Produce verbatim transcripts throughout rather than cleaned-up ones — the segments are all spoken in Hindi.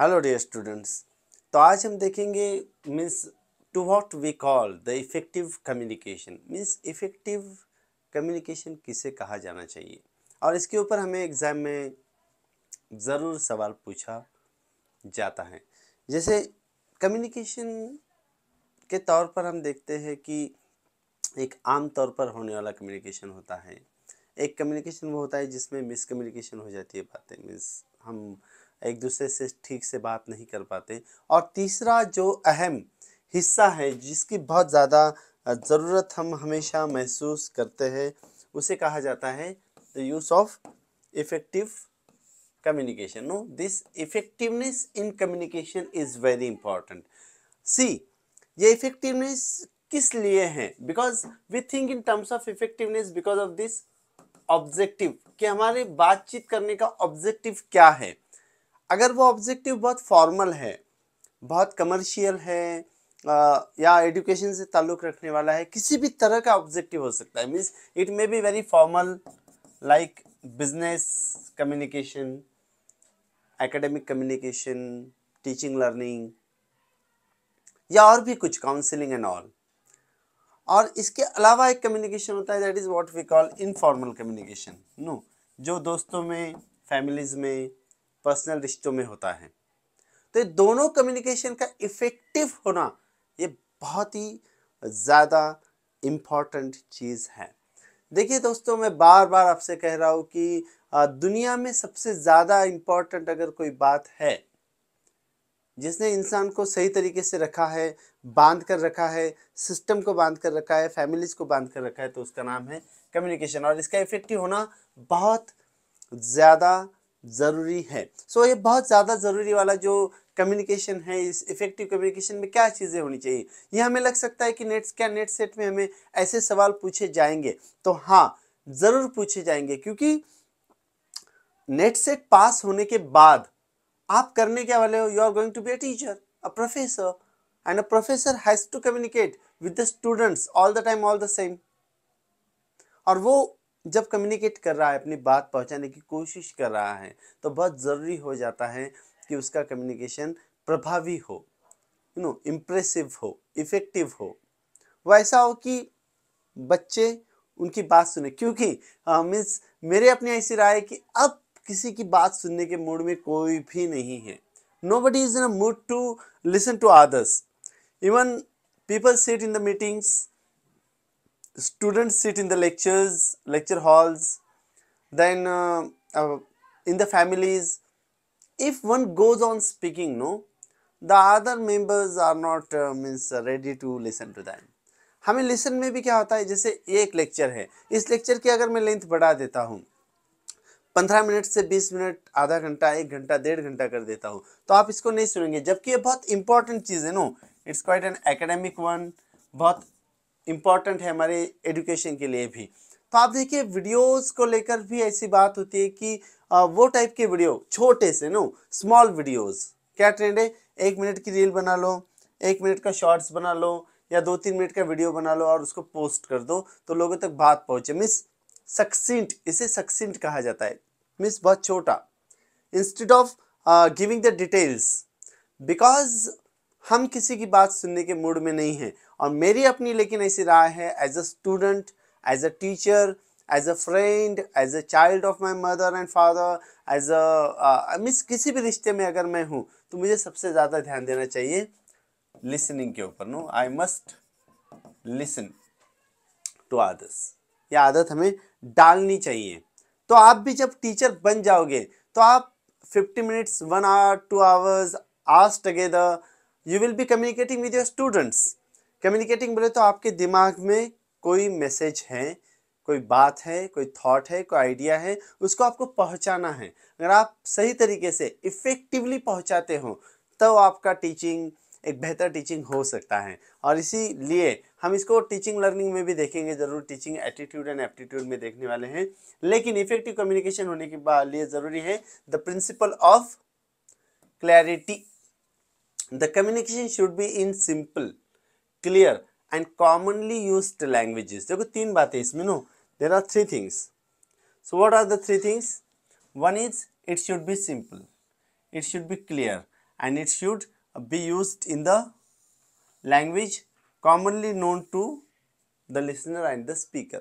हेलो डियर स्टूडेंट्स, तो आज हम देखेंगे means to what we call the effective communication. Means effective communication किसे कहा जाना चाहिए, और इसके ऊपर हमें एग्ज़ाम में ज़रूर सवाल पूछा जाता है। जैसे कम्युनिकेशन के तौर पर हम देखते हैं कि एक आम तौर पर होने वाला कम्युनिकेशन होता है, एक कम्युनिकेशन वो होता है जिसमें मिस कम्युनिकेशन हो जाती है, बातें मीन्स हम एक दूसरे से ठीक से बात नहीं कर पाते। और तीसरा जो अहम हिस्सा है जिसकी बहुत ज़्यादा ज़रूरत हम हमेशा महसूस करते हैं, उसे कहा जाता है the use of effective communication. No, this effectiveness in communication is very important. See, ये इफ़ेक्टिवनेस किस लिए है? Because we think in terms of effectiveness because of this objective, कि हमारे बातचीत करने का ऑब्जेक्टिव क्या है। अगर वो ऑब्जेक्टिव बहुत फॉर्मल है, बहुत कमर्शियल है, आ, या एजुकेशन से ताल्लुक़ रखने वाला है, किसी भी तरह का ऑब्जेक्टिव हो सकता है। Means it may be very formal like business communication, academic communication, teaching learning, या और भी कुछ, काउंसलिंग एंड ऑल। और इसके अलावा एक कम्युनिकेशन होता है that is what we call informal communication. No, जो दोस्तों में, फैमिलीज़ में, पर्सनल रिश्तों में होता है। तो ये दोनों कम्युनिकेशन का इफ़ेक्टिव होना ये बहुत ही ज़्यादा इम्पॉर्टेंट चीज़ है। देखिए दोस्तों, मैं बार बार आपसे कह रहा हूँ कि दुनिया में सबसे ज़्यादा इम्पॉर्टेंट अगर कोई बात है जिसने इंसान को सही तरीके से रखा है, बांध कर रखा है, सिस्टम को बांध कर रखा है, फैमिलीज़ को बांध कर रखा है, तो उसका नाम है कम्युनिकेशन। और इसका इफ़ेक्टिव होना बहुत ज़्यादा ज़रूरी है। सो so, ये बहुत ज़्यादा ज़रूरी वाला जो कम्युनिकेशन है, इस इफ़ेक्टिव कम्युनिकेशन में क्या चीज़ें होनी चाहिए, ये हमें लग सकता है कि नेट्स क्या नेट सेट में हमें ऐसे सवाल पूछे जाएंगे। तो हाँ, ज़रूर पूछे जाएंगे, क्योंकि नेट सेट पास होने के बाद आप करने क्या वाले हो? You are going to be a teacher, a professor, and a professor has to communicate with the students all the time, all the same. और वो जब कम्युनिकेट कर रहा है, अपनी बात पहुंचाने की कोशिश कर रहा है, तो बहुत ज़रूरी हो जाता है कि उसका कम्युनिकेशन प्रभावी हो, यू नो, इम्प्रेसिव हो, इफ़ेक्टिव हो, वैसा हो कि बच्चे उनकी बात सुने। क्योंकि मीन्स मेरे अपनी ऐसी राय है कि अब किसी की बात सुनने के मूड में कोई भी नहीं है। Nobody is in a mood to listen to others. Even people sit in the meetings, students sit in the lectures, lecture halls, then uh, uh, in the families. If one goes on speaking, no, the other members are not uh, means ready to listen to them. हमें listen में भी क्या होता है, जैसे एक lecture है, इस lecture की अगर मैं length बढ़ा देता हूँ, पंद्रह मिनट से बीस मिनट, आधा घंटा, एक घंटा, डेढ़ घंटा कर देता हूँ, तो आप इसको नहीं सुनेंगे। जबकि ये बहुत important चीज़ है, no, it's quite an academic one, बहुत इम्पॉर्टेंट है हमारे एजुकेशन के लिए भी। तो आप देखिए वीडियोस को लेकर भी ऐसी बात होती है कि वो टाइप के वीडियो, छोटे से, नो, स्मॉल वीडियोस। क्या ट्रेंड है? एक मिनट की रील बना लो, एक मिनट का शॉर्ट्स बना लो, या दो तीन मिनट का वीडियो बना लो और उसको पोस्ट कर दो, तो लोगों तक बात पहुँचे। मीन्स सक्सिंट, इसे सक्सिंट कहा जाता है, मीन्स बहुत छोटा, instead of giving the details. Because हम किसी की बात सुनने के मूड में नहीं हैं। और मेरी अपनी लेकिन ऐसी राय है, as a student, as a teacher, as a friend, as a child of my mother and father, as a means किसी भी रिश्ते में अगर मैं हूँ, तो मुझे सबसे ज़्यादा ध्यान देना चाहिए लिसनिंग के ऊपर। No, I must listen to others, यह आदत हमें डालनी चाहिए। तो आप भी जब टीचर बन जाओगे, तो आप fifty minutes, one hour, two hours hours together you will be communicating with your students. Communicating बोले तो आपके दिमाग में कोई मैसेज है, कोई बात है, कोई थॉट है, कोई आइडिया है, उसको आपको पहुंचाना है। अगर आप सही तरीके से इफ़ेक्टिवली पहुंचाते हो, तो आपका टीचिंग एक बेहतर टीचिंग हो सकता है। और इसीलिए हम इसको टीचिंग लर्निंग में भी देखेंगे, ज़रूर टीचिंग एटीट्यूड एंड एप्टीट्यूड में देखने वाले हैं। लेकिन इफ़ेक्टिव कम्युनिकेशन होने के लिए ज़रूरी है the principle of clarity. The communication should be in simple, clear and commonly used languages. देखो तीन बातें इसमें, no, there are three things. So what are the three things? One is it should be simple, it should be clear, and it should be used in the language commonly known to the listener and the speaker.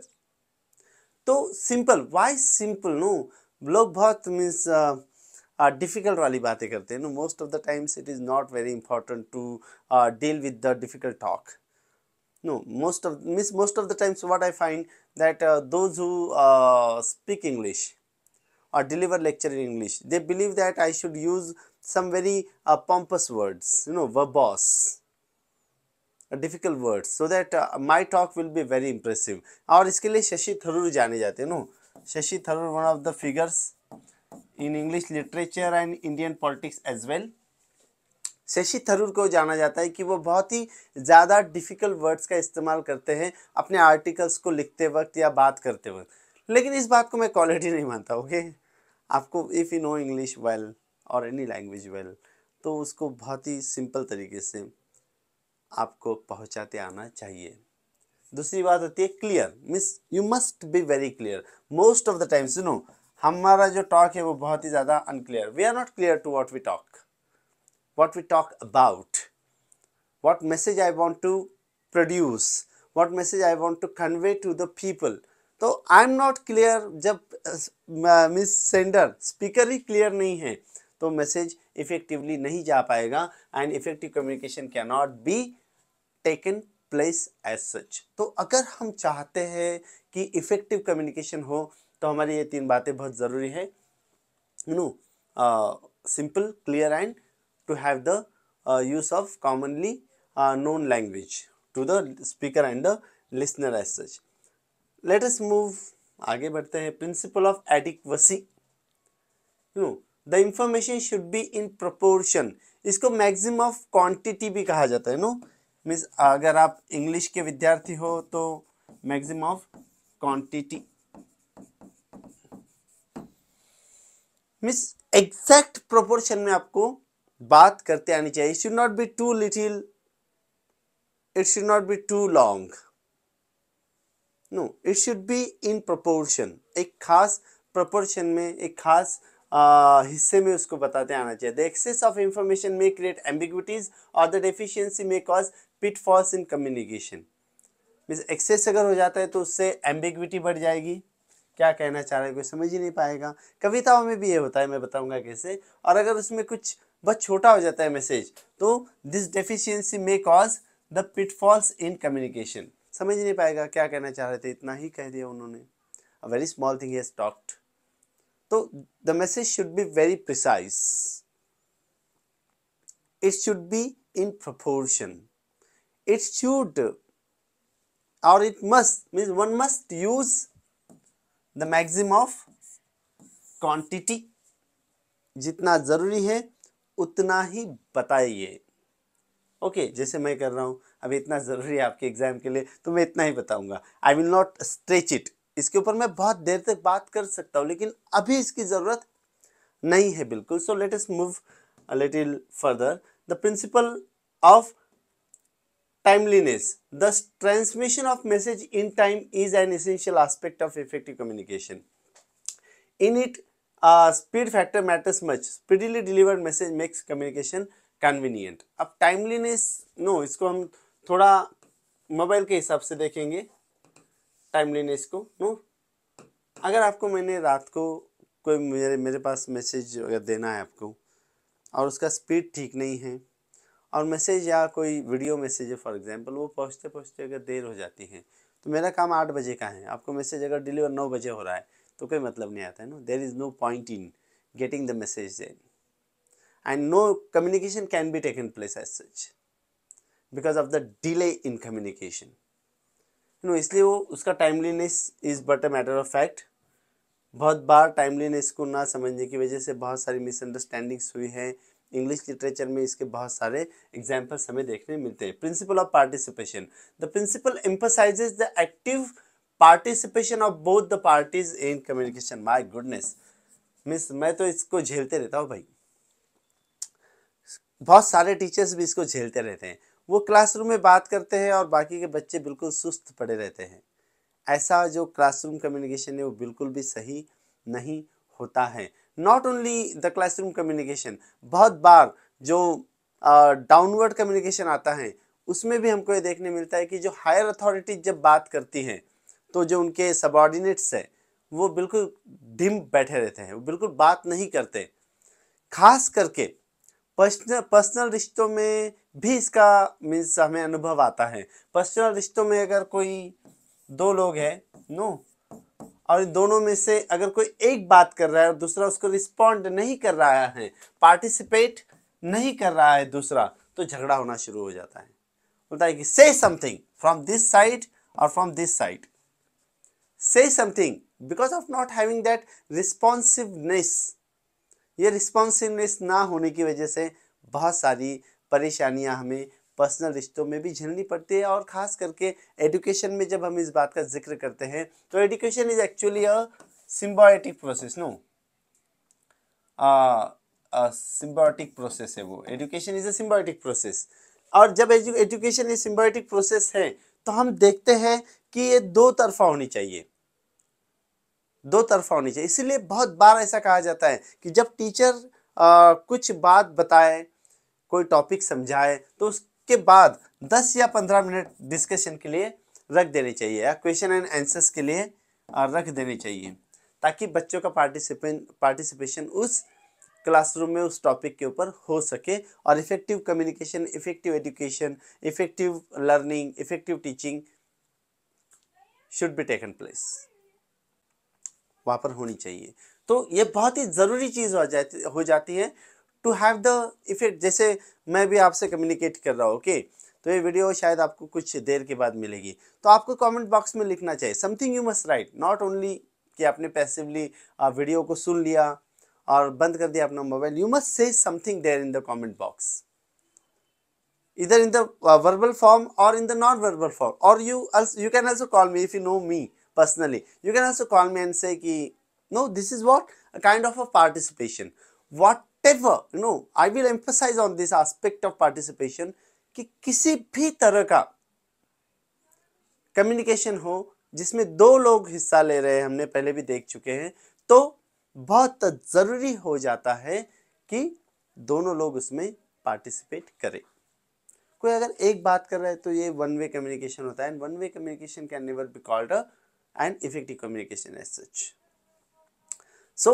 तो simple, why simple? नो लोग बहुत means डिफिकल्ट वाली बातें करते हैं. No most of the times it is not very important to deal with the difficult talk. No most of means most of the times what I find that those who speak English or deliver lecture in English, they believe that I should use some very uh, pompous words, you know, verbose, uh, difficult words, so that uh, my talk will be very impressive. और इसके लिए शशि थरूर जाने जाते हैं. No Shashi Tharoor, one of the figures in English literature and Indian politics as well. Shashi Tharoor को जाना जाता है कि वो बहुत ही ज़्यादा difficult words का इस्तेमाल करते हैं अपने articles को लिखते वक्त या बात करते वक्त. लेकिन इस बात को मैं क्वालिटी नहीं मानता. Okay okay? आपको if you know English well और एनी लैंग्वेज वेल तो उसको बहुत ही सिंपल तरीके से आपको पहुंचाते आना चाहिए. दूसरी बात होती है clear. Means you must be very clear. Most of the times you know हमारा जो टॉक है वो बहुत ही ज़्यादा unclear. We are not clear to what we talk, what we talk about, what message I want to produce, what message I want to convey to the people. तो आई एम नॉट क्लियर. जब मिस सेंडर स्पीकर ही क्लियर नहीं है तो मैसेज इफेक्टिवली नहीं जा पाएगा and effective communication can not be taken place as such. तो अगर हम चाहते हैं कि इफेक्टिव कम्युनिकेशन हो तो हमारी ये तीन बातें बहुत ज़रूरी है. You know simple, clear and to have the use of commonly known language to the speaker and the listener as such. Let us move, आगे बढ़ते हैं. Principle of adequacy. You know the information should be in proportion. इसको मैक्सिमम ऑफ क्वांटिटी भी कहा जाता है. नो मीन्स अगर आप इंग्लिश के विद्यार्थी हो तो maximum of quantity means exact proportion में आपको बात करते आनी चाहिए. It should not be too little, it should not be too long. No it should be in proportion. एक खास प्रोपोर्शन में, एक खास आ, हिस्से में उसको बताते आना चाहिए. The excess of information may create ambiguities और the deficiency may cause pitfalls in communication. Means excess अगर हो जाता है तो उससे एम्बिग्विटी बढ़ जाएगी. क्या कहना चाह रहा है कोई समझ ही नहीं पाएगा. कविताओं में भी ये होता है, मैं बताऊंगा कैसे. और अगर उसमें कुछ बहुत छोटा हो जाता है मैसेज तो this deficiency may cause the pitfalls in communication. समझ नहीं पाएगा क्या कहना चाह रहे थे, इतना ही कह दिया उन्होंने. A very small thing he has talked. तो the message should be very precise, it should be in proportion, it should और it must means one must use the maximum of quantity. जितना जरूरी है उतना ही बताइए. ओके okay, जैसे मैं कर रहा हूँ अभी. इतना ज़रूरी है आपके एग्जाम के लिए तो मैं इतना ही बताऊंगा. I will not stretch it. इसके ऊपर मैं बहुत देर तक बात कर सकता हूँ लेकिन अभी इसकी ज़रूरत नहीं है बिल्कुल. So let us move a little further. The principle of timeliness. The transmission of message in time is an essential aspect of effective communication. In it speed factor matters much. Speedily delivered message makes communication convenient. अब टाइमलीनेस नो इसको हम थोड़ा मोबाइल के हिसाब से देखेंगे. टाइमलीनेस को नो अगर आपको मैंने रात को कोई मेरे मेरे पास मैसेज अगर देना है आपको और उसका स्पीड ठीक नहीं है और मैसेज या कोई वीडियो मैसेज है फॉर एग्जांपल, वो पहुंचते पहुंचते अगर देर हो जाती है तो मेरा काम आठ बजे का है. आपको मैसेज अगर डिलीवर नौ बजे हो रहा है तो कोई मतलब नहीं आता है. No there is no point in getting the message then and no communication can be taken place as such because of the delay in communication. You know, इसलिए वो उसका timeliness is but a matter of fact. बहुत बार timeliness को ना समझने की वजह से बहुत सारी misunderstandings हुई है. English literature में इसके बहुत सारे examples हमें देखने मिलते हैं. Principle of participation. The principle emphasizes the active participation of both the parties in communication. My goodness, miss मैं तो इसको झेलते रहता हूँ भाई. बहुत सारे टीचर्स भी इसको झेलते रहते हैं. वो क्लासरूम में बात करते हैं और बाकी के बच्चे बिल्कुल सुस्त पड़े रहते हैं. ऐसा जो क्लासरूम कम्युनिकेशन है वो बिल्कुल भी सही नहीं होता है. Not only the classroom communication, बहुत बार जो डाउनवर्ड कम्युनिकेशन आता है उसमें भी हमको ये देखने मिलता है कि जो हायर अथॉरिटी जब बात करती हैं तो जो उनके सबॉर्डिनेट्स हैं वो बिल्कुल ढिम बैठे रहते हैं, वो बिल्कुल बात नहीं करते। खास करके पर्सनल पर्सनल रिश्तों में भी इसका मीन्स हमें अनुभव आता है। पर्सनल रिश्तों में अगर कोई दो लोग हैं नो और दोनों में से अगर कोई एक बात कर रहा है और दूसरा उसको रिस्पॉन्ड नहीं कर रहा है, पार्टिसिपेट नहीं कर रहा है दूसरा, तो झगड़ा होना शुरू हो जाता है। बोलता है कि say something from this side और from this side, say something because of not having that responsiveness. ये रिस्पॉन्सिवनेस ना होने की वजह से बहुत सारी परेशानियां हमें पर्सनल रिश्तों में भी झेलनी पड़ती है। और ख़ास करके एडुकेशन में जब हम इस बात का जिक्र करते हैं तो education is actually a symbiotic process, no symbiotic process है वो। Education is a symbiotic process. और जब एजुकेशन इज सिम्बायोटिक प्रोसेस है तो हम देखते हैं कि ये दो तरफा होनी चाहिए, दो तरफा होनी चाहिए। इसीलिए बहुत बार ऐसा कहा जाता है कि जब टीचर आ, कुछ बात बताए, कोई टॉपिक समझाए तो उसके बाद दस या पंद्रह मिनट डिस्कशन के लिए रख देने चाहिए या क्वेश्चन एंड आंसर्स के लिए रख देने चाहिए, ताकि बच्चों का पार्टिसिपेंट पार्टिसिपेशन उस क्लासरूम में उस टॉपिक के ऊपर हो सके और effective communication, effective education, effective learning, effective teaching should be taken place, वहाँ पर होनी चाहिए। तो ये बहुत ही ज़रूरी चीज़ हो जाती हो जाती है टू हैव द इफेक्ट। जैसे मैं भी आपसे कम्युनिकेट कर रहा हूँ, ओके, तो ये वीडियो शायद आपको कुछ देर के बाद मिलेगी, तो आपको कमेंट बॉक्स में लिखना चाहिए something you must write, not only कि आपने पैसिवली वीडियो को सुन लिया और बंद कर दिया अपना mobile. You must say something there in the comment box, इधर इन द वर्बल फॉर्म और in the non verbal form. और you you can also call me if you know me personally, you can also call me and say ki no, this is what a kind of a participation, whatever, you know, I will emphasize on this aspect of participation ki kisi bhi tarah ka communication ho jisme do log hissa le rahe hain, humne pehle bhi dekh chuke hain, to bahut zaruri ho jata hai ki dono log usme participate kare। कोई अगर एक बात कर रहा है तो ये वन वे कम्युनिकेशन होता है, and one way communication can never be called a and effective communication as such. So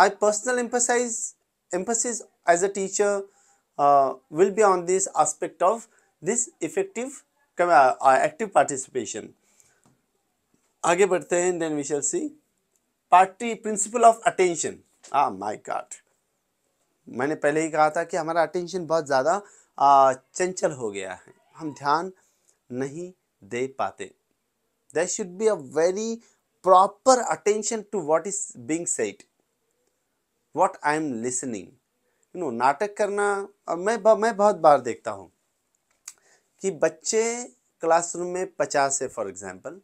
my personal emphasis emphasis as a teacher uh, will be on this aspect of this effective uh, active participation. आगे बढ़ते हैं, then we shall see party principle of attention. Ah my God, मैंने पहले ही कहा था कि हमारा attention बहुत ज़्यादा चंचल हो गया है, हम ध्यान नहीं दे पाते। There should be a very proper attention to what is being said, what I am listening. You know, नाटक करना मैं मैं बहुत बार देखता हूँ कि बच्चे क्लासरूम में पचास है, फॉर एग्जाम्पल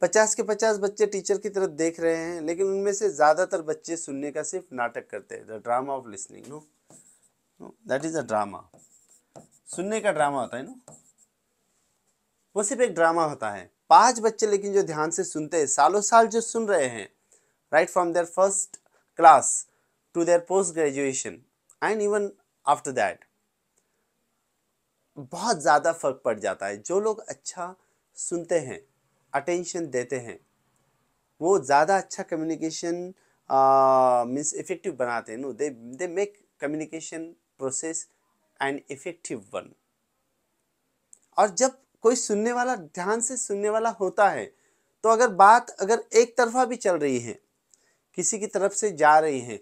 पचास के पचास बच्चे टीचर की तरफ देख रहे हैं, लेकिन उनमें से ज़्यादातर बच्चे सुनने का सिर्फ नाटक करते हैं। The drama of listening, no no that is a drama. सुनने का ड्रामा होता है ना, वो सिर्फ एक ड्रामा होता है। पांच बच्चे लेकिन जो ध्यान से सुनते हैं, सालों साल जो सुन रहे हैं, right from there first class to their post graduation and even after that, बहुत ज़्यादा फर्क पड़ जाता है। जो लोग अच्छा सुनते हैं, अटेंशन देते हैं, वो ज़्यादा अच्छा कम्युनिकेशन मीन्स इफेक्टिव बनाते हैं। No they they make communication process and effective one. और जब कोई सुनने वाला, ध्यान से सुनने वाला होता है, तो अगर बात अगर एक तरफा भी चल रही है, किसी की तरफ से जा रही है,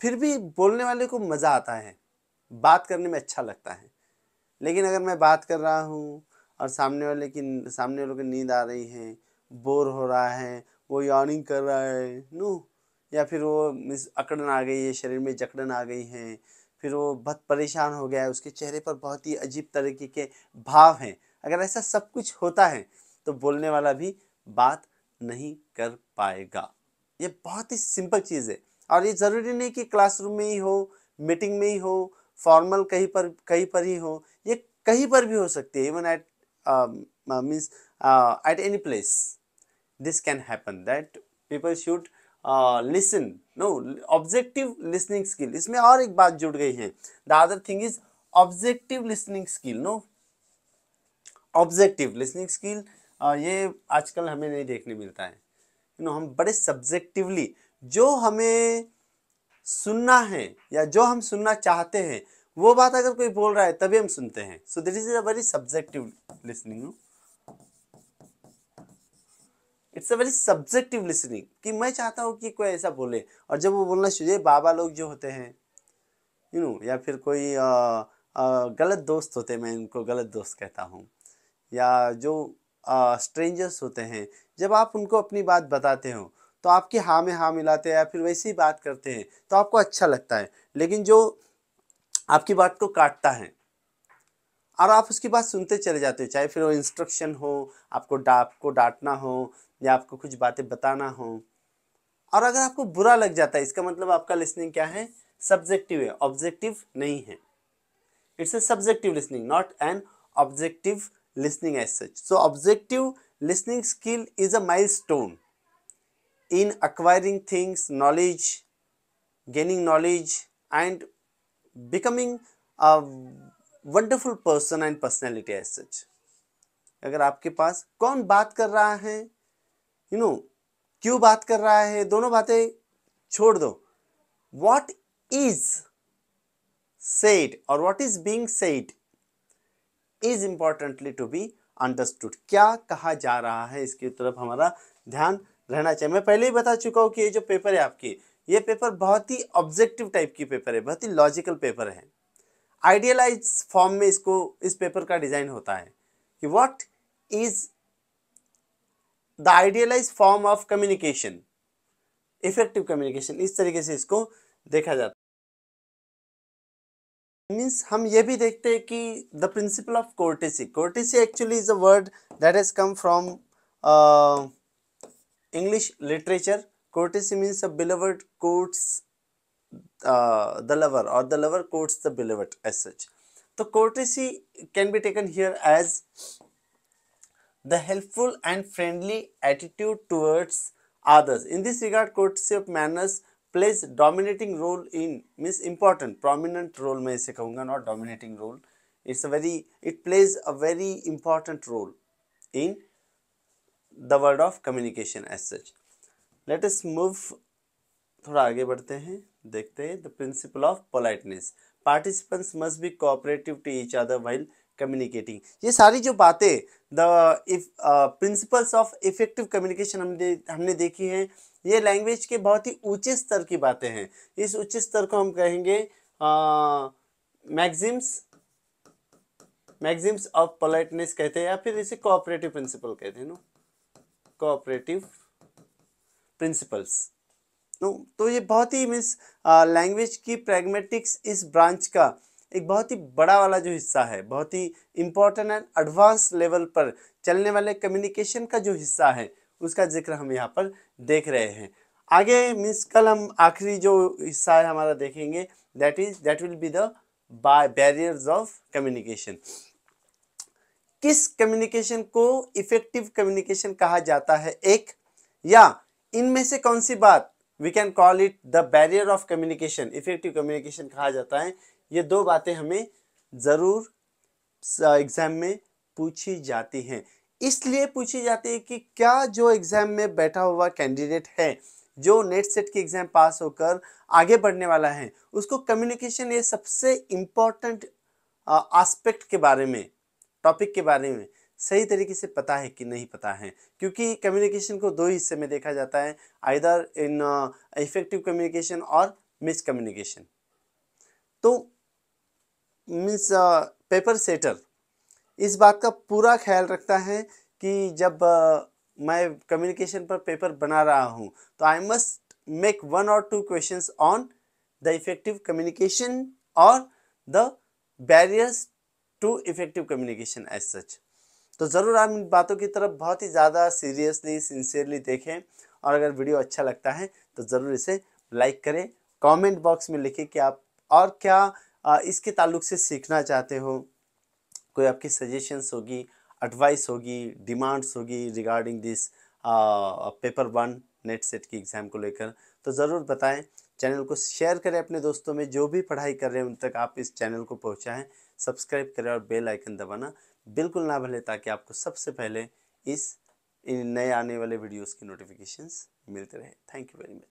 फिर भी बोलने वाले को मज़ा आता है, बात करने में अच्छा लगता है। लेकिन अगर मैं बात कर रहा हूँ और सामने वाले की सामने वालों की नींद आ रही है, बोर हो रहा है, वो यॉर्निंग कर रहा है नो, या फिर वो मिस अकड़न आ गई है, शरीर में जकड़न आ गई है, फिर वो बहुत परेशान हो गया है, उसके चेहरे पर बहुत ही अजीब तरीके के भाव हैं, अगर ऐसा सब कुछ होता है तो बोलने वाला भी बात नहीं कर पाएगा। ये बहुत ही सिंपल चीज़ है। और ये ज़रूरी नहीं कि क्लासरूम में ही हो, मीटिंग में ही हो, फॉर्मल कहीं पर कहीं पर ही हो, ये कहीं पर भी हो सकती है। Even at means at any place this can happen, that people should listen no objective listening skill, इसमें और एक बात जुड़ गई है, the other thing is objective listening skill. No objective listening skill ये आजकल हमें नहीं देखने मिलता है, नो हम बड़े सब्जेक्टिवली जो हमें सुनना है या जो हम सुनना चाहते हैं वो बात अगर कोई बोल रहा है तभी हम सुनते हैं। So this is a very subjective listening, it's a very subjective listening कि मैं चाहता हूँ कि कोई ऐसा बोले, और जब वो बोलना शुरू, बाबा लोग जो होते हैं यू नो, या फिर कोई आ, आ, गलत दोस्त होते हैं, मैं इनको गलत दोस्त कहता हूँ, या जो आ, स्ट्रेंजर्स होते हैं, जब आप उनको अपनी बात बताते हो तो आपकी हाँ में हाँ मिलाते हैं या फिर वैसी बात करते हैं तो आपको अच्छा लगता है। लेकिन जो आपकी बात को काटता है और आप उसकी बात सुनते चले जाते हो, चाहे फिर वो इंस्ट्रक्शन हो, आपको डा आपको डांटना हो या आपको कुछ बातें बताना हो, और अगर आपको बुरा लग जाता है इसका मतलब आपका लिसनिंग क्या है, सब्जेक्टिव है, ऑब्जेक्टिव नहीं है। It's a subjective listening not an objective listening as such. So objective listening skill is a milestone in acquiring things, knowledge, gaining knowledge and becoming a wonderful person and personality as such। अगर आपके पास कौन बात कर रहा है, you know, क्यों बात कर रहा है, दोनों बातें छोड़ दो, what is said और what is being said is importantly to be understood। क्या कहा जा रहा है इसकी तरफ हमारा ध्यान रहना चाहिए। मैं पहले ही बता चुका हूँ कि ये जो पेपर है आपकी, ये पेपर बहुत ही ऑब्जेक्टिव टाइप की पेपर है, बहुत ही लॉजिकल पेपर है। आइडियलाइज फॉर्म में इसको इस पेपर का डिजाइन होता है कि what is the idealize form of communication, effective communication, इस तरीके से इसको देखा जाता है। मीन्स हम ये भी देखते हैं कि the principle of courtesy, courtesy actually is a word that has come from English literature, courtesy means a beloved courts uh, the lover or the lover courts the beloved as such. So courtesy can be taken here as the helpful and friendly attitude towards others. In this regard, courtesy of manners plays dominating role in, means important, prominent role मैं इसे कहूँगा, not dominating role. It's a very, it plays a very important role in the word of communication as such. Let us move, थोड़ा आगे बढ़ते हैं, देखते हैं the principle of politeness. Participants must be cooperative to each other while communicating. ये सारी जो बातें the if uh, principles of effective communication हमने हमने देखी हैं, ये लैंग्वेज के बहुत ही ऊंचे स्तर की बातें हैं। इस ऊंचे स्तर को हम कहेंगे maxims, maxims of politeness कहते हैं, या फिर इसे cooperative principle कहते हैं, नो कोऑपरेटिव प्रिंसिपल्स। तो ये बहुत ही मीन्स लैंग्वेज की प्रैग्मेटिक्स इस ब्रांच का एक बहुत ही बड़ा वाला जो हिस्सा है, बहुत ही इम्पोर्टेंट एंड एडवांस लेवल पर चलने वाले कम्युनिकेशन का जो हिस्सा है उसका जिक्र हम यहाँ पर देख रहे हैं। आगे मीन्स कल हम आखिरी जो हिस्सा है हमारा देखेंगे, that is that will be the barriers of communication. किस कम्युनिकेशन को इफेक्टिव कम्युनिकेशन कहा जाता है एक, या इनमें से कौन सी बात we can call it the barrier of communication, effective communication कहा जाता है। ये दो बातें हमें ज़रूर एग्जाम में पूछी जाती हैं, इसलिए पूछी जाती है कि क्या जो एग्ज़ाम में बैठा हुआ कैंडिडेट है, जो नेट सेट की एग्ज़ाम पास होकर आगे बढ़ने वाला है, उसको कम्युनिकेशन ये सबसे इम्पोर्टेंट आस्पेक्ट के बारे में, टॉपिक के बारे में सही तरीके से पता है कि नहीं पता है। क्योंकि कम्युनिकेशन को दो हिस्से में देखा जाता है, आइदर इन इफेक्टिव कम्युनिकेशन और मिस कम्युनिकेशन। तो मीन्स पेपर सेटर इस बात का पूरा ख्याल रखता है कि जब uh, मैं कम्युनिकेशन पर पेपर बना रहा हूँ तो आई मस्ट मेक वन और two questions on the effective communication और the barriers to effective communication as such. तो ज़रूर आप इन बातों की तरफ बहुत ही ज़्यादा सीरियसली, सिंसियरली देखें, और अगर वीडियो अच्छा लगता है तो ज़रूर इसे लाइक करें, कमेंट बॉक्स में लिखें कि आप और क्या आ, इसके ताल्लुक से सीखना चाहते हो, कोई आपकी सजेशंस होगी, एडवाइस होगी, डिमांड्स होगी regarding this paper one NET SET की एग्ज़ाम को लेकर। तो ज़रूर बताएं, चैनल को शेयर करें अपने दोस्तों में, जो भी पढ़ाई कर रहे हैं उन तक आप इस चैनल को पहुंचाएं, सब्सक्राइब करें और बेल आइकन दबाना बिल्कुल ना भूलें, ताकि आपको सबसे पहले इस नए आने वाले वीडियोज़ की नोटिफिकेशंस मिलते रहे। Thank you very much.